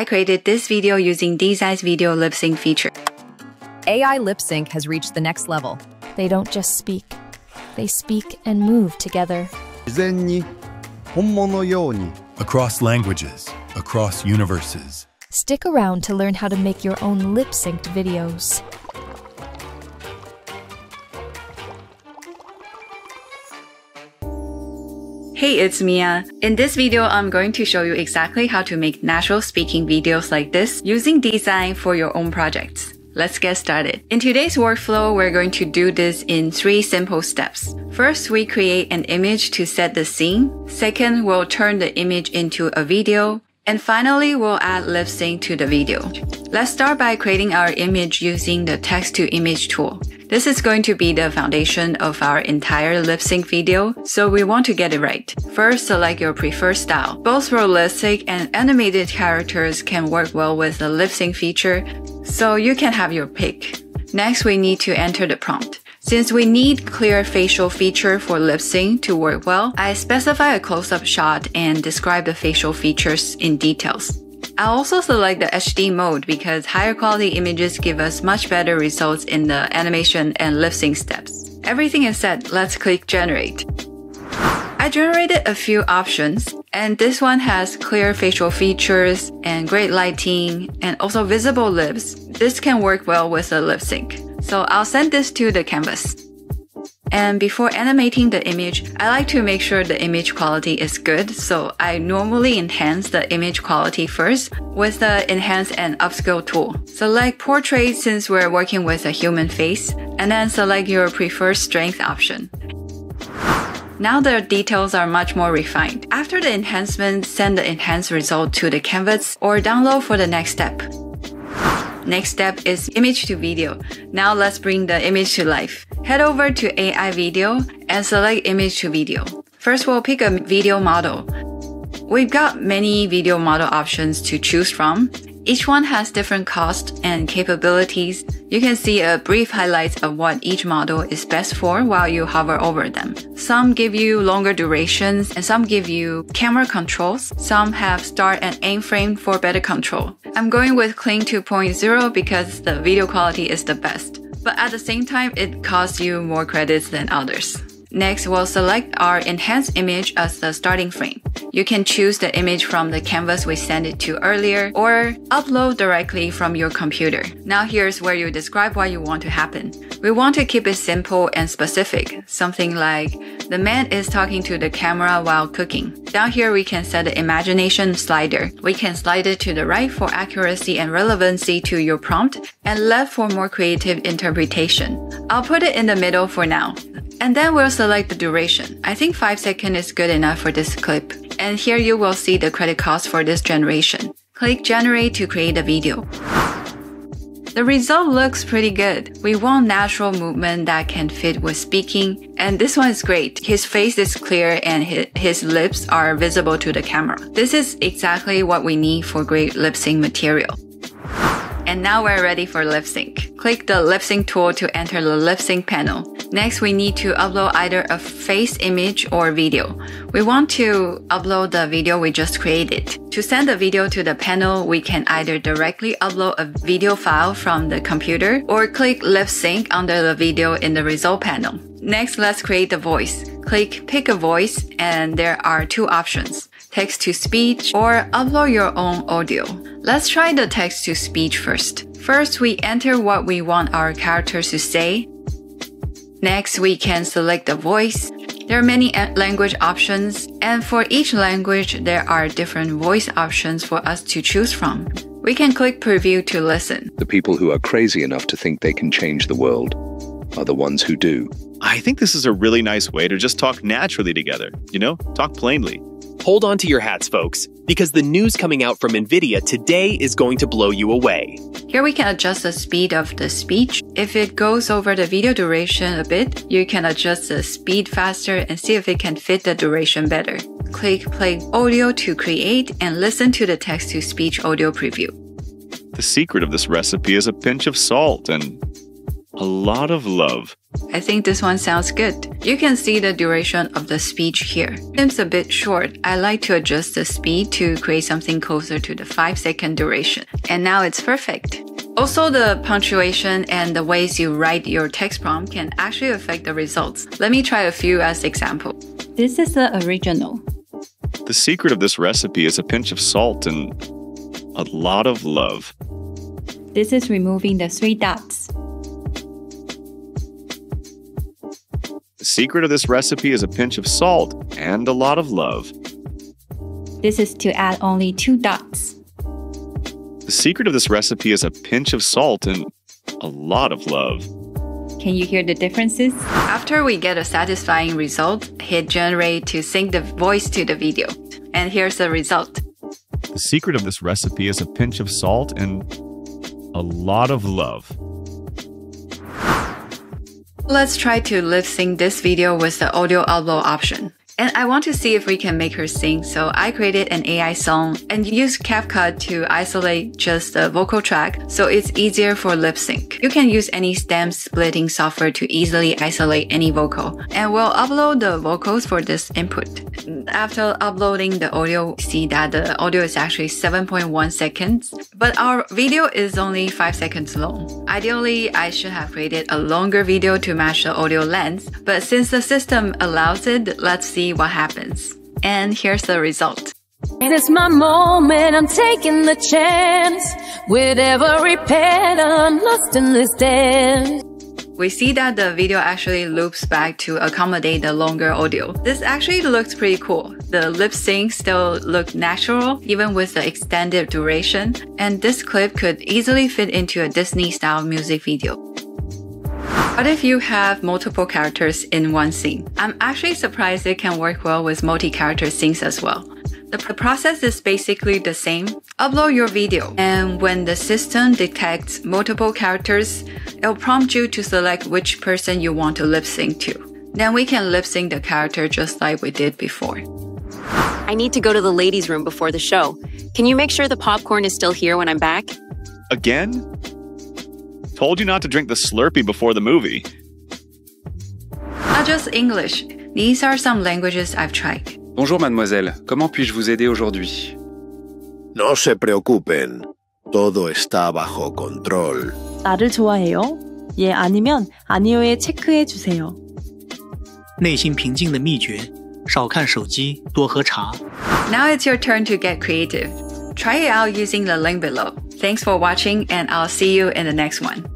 I created this video using Dzine's video lip sync feature. AI lip sync has reached the next level. They don't just speak. They speak and move together. Across languages, across universes. Stick around to learn how to make your own lip-synced videos. Hey, it's Mia. In this video, I'm going to show you exactly how to make natural speaking videos like this using Dzine for your own projects. Let's get started. In today's workflow, we're going to do this in 3 simple steps. First, we create an image to set the scene. Second, we'll turn the image into a video. And finally, we'll add lip sync to the video. Let's start by creating our image using the text to image tool. This is going to be the foundation of our entire lip sync video, so we want to get it right. First, select your preferred style. Both realistic and animated characters can work well with the lip sync feature, so you can have your pick. Next, we need to enter the prompt. Since we need clear facial feature for lip sync to work well, I specify a close-up shot and describe the facial features in details. I also select the HD mode because higher quality images give us much better results in the animation and lip sync steps. Everything is set, let's click generate. I generated a few options, and this one has clear facial features and great lighting and also visible lips. This can work well with a lip sync. So I'll send this to the canvas. And before animating the image, I like to make sure the image quality is good, so I normally enhance the image quality first with the Enhance and Upscale tool. Select Portrait since we're working with a human face, and then select your preferred strength option. Now the details are much more refined. After the enhancement, send the enhanced result to the canvas or download for the next step. Next step is image to video. Now let's bring the image to life. Head over to AI video and select image to video. First, we'll pick a video model. We've got many video model options to choose from. Each one has different costs and capabilities. You can see a brief highlights of what each model is best for while you hover over them. Some give you longer durations and some give you camera controls. Some have start and aim frame for better control. I'm going with Kling 2.0 because the video quality is the best, but at the same time it costs you more credits than others. Next, we'll select our enhanced image as the starting frame. You can choose the image from the canvas we sent it to earlier or upload directly from your computer. Now here's where you describe what you want to happen. We want to keep it simple and specific, something like the man is talking to the camera while cooking. Down here we can set the imagination slider. We can slide it to the right for accuracy and relevancy to your prompt and left for more creative interpretation. I'll put it in the middle for now. And then we'll select the duration. I think 5 seconds is good enough for this clip. And here you will see the credit cost for this generation. Click generate to create a video. The result looks pretty good. We want natural movement that can fit with speaking, and this one is great. His face is clear and his lips are visible to the camera. This is exactly what we need for great lip sync material. And now we're ready for lip sync. Click the lip sync tool to enter the lip sync panel. Next, we need to upload either a face image or video. We want to upload the video we just created. To send the video to the panel, we can either directly upload a video file from the computer or click lip sync under the video in the result panel. Next, let's create the voice. Click pick a voice and there are 2 options, text to speech or upload your own audio. Let's try the text to speech first. First, we enter what we want our characters to say. Next, we can select the voice. There are many language options, and for each language, there are different voice options for us to choose from. We can click preview to listen. The people who are crazy enough to think they can change the world are the ones who do. I think this is a really nice way to just talk naturally together, you know, talk plainly. Hold on to your hats, folks, because the news coming out from NVIDIA today is going to blow you away. Here we can adjust the speed of the speech. If it goes over the video duration a bit, you can adjust the speed faster and see if it can fit the duration better. Click play audio to create and listen to the text-to-speech audio preview. The secret of this recipe is a pinch of salt and a lot of love. I think this one sounds good. You can see the duration of the speech here. Seems a bit short. I like to adjust the speed to create something closer to the 5-second duration. And now it's perfect. Also, the punctuation and the ways you write your text prompt can actually affect the results. Let me try a few as examples. This is the original. The secret of this recipe is a pinch of salt and a lot of love. This is removing the 3 dots. The secret of this recipe is a pinch of salt and a lot of love. This is to add only 2 dots. The secret of this recipe is a pinch of salt and a lot of love. Can you hear the differences? After we get a satisfying result, hit generate to sync the voice to the video. And here's the result. The secret of this recipe is a pinch of salt and a lot of love. Let's try to lip sync this video with the audio upload option. And I want to see if we can make her sing, so I created an AI song and used CapCut to isolate just the vocal track so it's easier for lip sync. You can use any stem splitting software to easily isolate any vocal. And we'll upload the vocals for this input. After uploading the audio, see that the audio is actually 7.1 seconds, but our video is only 5 seconds long. Ideally, I should have created a longer video to match the audio length, but since the system allows it, let's see what happens. And here's the result. This is my moment, I'm taking the chance. With every pen, I'm lost in this dance. We see that the video actually loops back to accommodate the longer audio. This actually looks pretty cool. The lip sync still looked natural, even with the extended duration. And this clip could easily fit into a Disney-style music video. What if you have multiple characters in one scene? I'm actually surprised it can work well with multi-character scenes as well. The process is basically the same. Upload your video, and when the system detects multiple characters, it'll prompt you to select which person you want to lip-sync to. Then we can lip-sync the character just like we did before. I need to go to the ladies' room before the show. Can you make sure the popcorn is still here when I'm back? Again? Told you not to drink the Slurpee before the movie. Not just English. These are some languages I've tried. Bonjour, mademoiselle. Comment puis-je vous aider aujourd'hui? No se preocupen. Todo está bajo control. 나를 좋아해요? 예, 아니면 아니요에 체크해 주세요. 内心平静的秘诀：少看手机，多喝茶。 Now it's your turn to get creative. Try it out using the link below. Thanks for watching, and I'll see you in the next one.